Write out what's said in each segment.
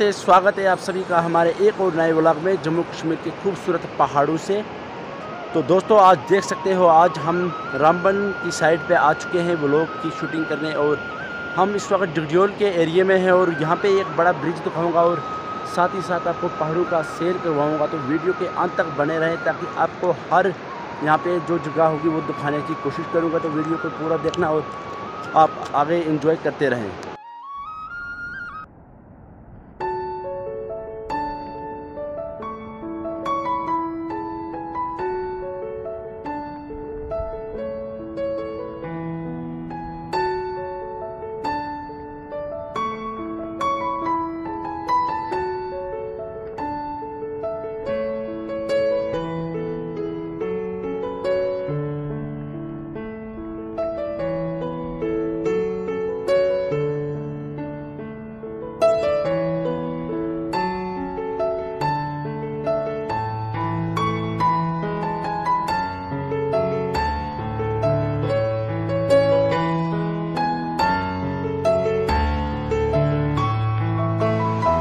नमस्ते, स्वागत है आप सभी का हमारे एक और नए व्लॉग में जम्मू कश्मीर के खूबसूरत पहाड़ों से। तो दोस्तों आज देख सकते हो आज हम रामबन की साइड पे आ चुके हैं व्लॉग की शूटिंग करने, और हम इस वक्त डिगडोल के एरिया में हैं और यहाँ पे एक बड़ा ब्रिज दिखाऊंगा और साथ ही साथ आपको पहाड़ों का सैर करवाऊँगा। तो वीडियो के अंत तक बने रहें ताकि आपको हर यहाँ पर जो जगह होगी वो दिखाने की कोशिश करूँगा। तो वीडियो को पूरा देखना और आप आगे इंजॉय करते रहें।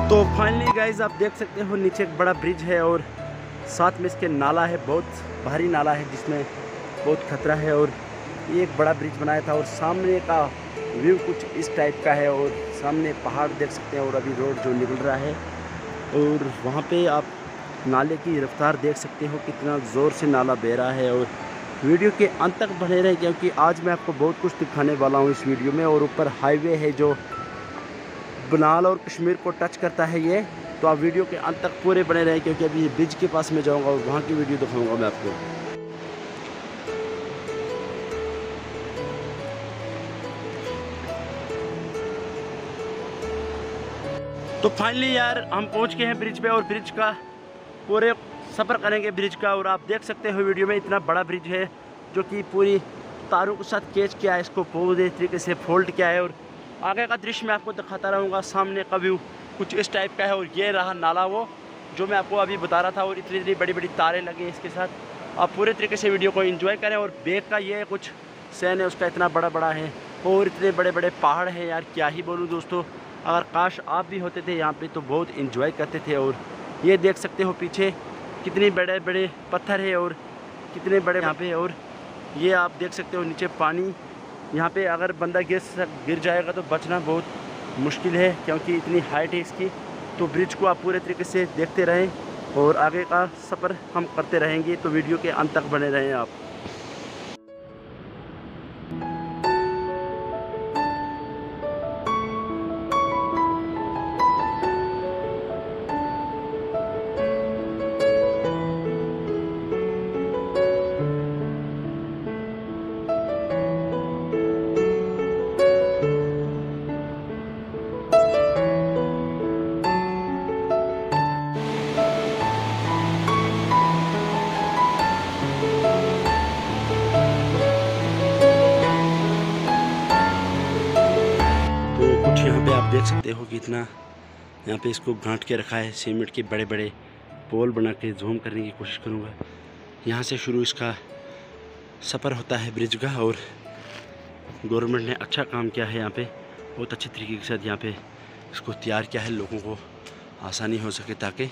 तो फाइनली गाइज आप देख सकते हो नीचे एक बड़ा ब्रिज है और साथ में इसके नाला है, बहुत भारी नाला है जिसमें बहुत खतरा है, और ये एक बड़ा ब्रिज बनाया था और सामने का व्यू कुछ इस टाइप का है और सामने पहाड़ देख सकते हैं और अभी रोड जो निकल रहा है और वहाँ पे आप नाले की रफ्तार देख सकते हो कितना ज़ोर से नाला बह रहा है। और वीडियो के अंत तक बने रहें क्योंकि आज मैं आपको बहुत कुछ दिखाने वाला हूँ इस वीडियो में। और ऊपर हाईवे है जो बनाल और कश्मीर को टच करता है ये, तो आप वीडियो के अंत तक पूरे बने रहें क्योंकि अभी ब्रिज के पास में जाऊंगा और वहाँ की वीडियो दिखाऊंगा मैं आपको। तो फाइनली यार हम पहुँच गए हैं ब्रिज पे और ब्रिज का पूरे सफ़र करेंगे ब्रिज का। और आप देख सकते हो वीडियो में इतना बड़ा ब्रिज है जो कि पूरी तारों के साथ कैच किया है, इसको पूरे तरीके से फोल्ड किया है और आगे का दृश्य मैं आपको दिखाता रहूँगा। सामने का व्यू कुछ इस टाइप का है और ये रहा नाला वो जो मैं आपको अभी बता रहा था, और इतनी बड़ी बड़ी तारें लगी हैं इसके साथ। आप पूरे तरीके से वीडियो को एंजॉय करें। और बैग का ये कुछ सैन है उसका इतना बड़ा बड़ा है और इतने बड़े बड़े पहाड़ हैं यार, क्या ही बोलूँ दोस्तों। अगर काश आप भी होते थे यहाँ पर तो बहुत इन्जॉय करते थे। और ये देख सकते हो पीछे कितने बड़े बड़े पत्थर है और कितने बड़े यहाँ पे, और ये आप देख सकते हो नीचे पानी, यहाँ पे अगर बंदा गिर जाएगा तो बचना बहुत मुश्किल है क्योंकि इतनी हाइट है इसकी। तो ब्रिज को आप पूरे तरीके से देखते रहें और आगे का सफ़र हम करते रहेंगे, तो वीडियो के अंत तक बने रहें आप। देख सकते हो कि इतना यहाँ पे इसको गांठ के रखा है, सीमेंट के बड़े बड़े पोल बना के। जूम करने की कोशिश करूँगा। यहाँ से शुरू इसका सफ़र होता है ब्रिज का, और गवर्नमेंट ने अच्छा काम किया है यहाँ पे, बहुत अच्छे तरीके के साथ यहाँ पे इसको तैयार किया है लोगों को आसानी हो सके ताकि।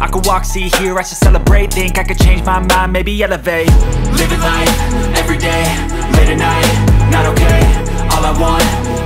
I could walk, see, hear, I should celebrate. Think I could change my mind, maybe elevate. Living life, every day, late at night, not okay. All I want